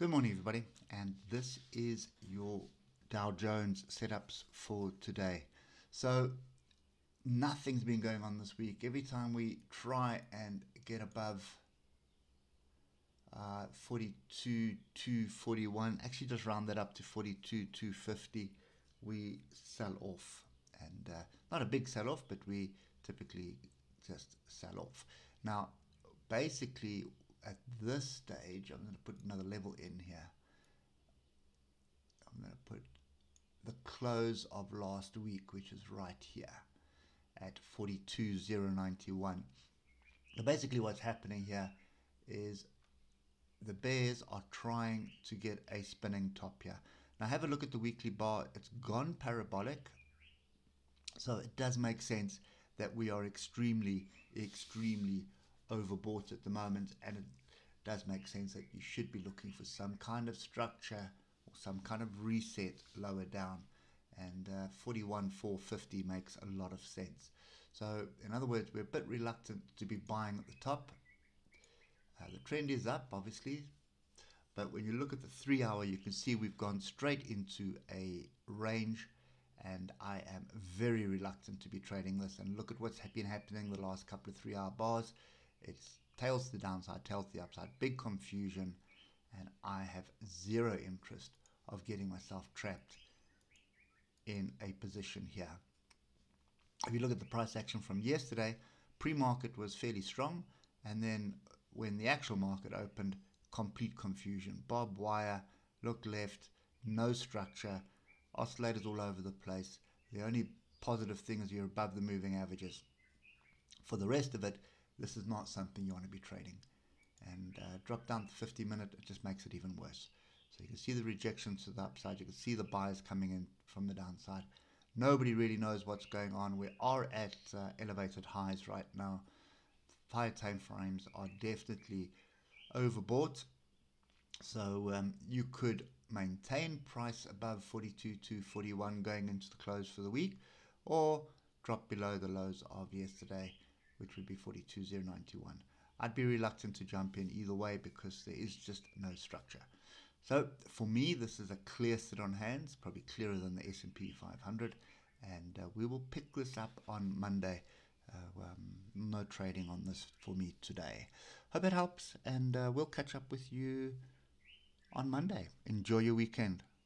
Good morning, everybody, and this is your Dow Jones setups for today. So nothing's been going on this week. Every time we try and get above 42,241, actually just round that up to 42,250, we sell off, and not a big sell off, but we typically just sell off. Now basically at this stage, I'm going to put another level in here. I'm going to put the close of last week, which is right here at 42,091. So basically what's happening here is the bears are trying to get a spinning top here. Now have a look at the weekly bar. It's gone parabolic, so it does make sense that we are extremely overbought at the moment, and it does make sense that you should be looking for some kind of structure or some kind of reset lower down, and 41,450 makes a lot of sense. So in other words, we're a bit reluctant to be buying at the top. The trend is up, obviously, but when you look at the 3 hour, you can see we've gone straight into a range, and I am very reluctant to be trading this. And look at what's been happening the last couple of 3 hour bars. It's tails to the downside, tails to the upside, big confusion, and I have zero interest of getting myself trapped in a position here. If you look at the price action from yesterday, pre-market was fairly strong, and then when the actual market opened, complete confusion, bob wire, look left, no structure, oscillators all over the place. The only positive thing is you're above the moving averages. For the rest of it, this is not something you want to be trading. And drop down to 50 minute, it just makes it even worse. So you can see the rejections to the upside, you can see the buyers coming in from the downside. Nobody really knows what's going on. We are at elevated highs right now. Higher time frames are definitely overbought, so you could maintain price above 42,241 going into the close for the week, or drop below the lows of yesterday, which would be 42,091. I'd be reluctant to jump in either way because there is just no structure. So for me, this is a clear sit on hands, probably clearer than the S&P 500, and we will pick this up on Monday. No trading on this for me today. Hope it helps, and we'll catch up with you on Monday. Enjoy your weekend.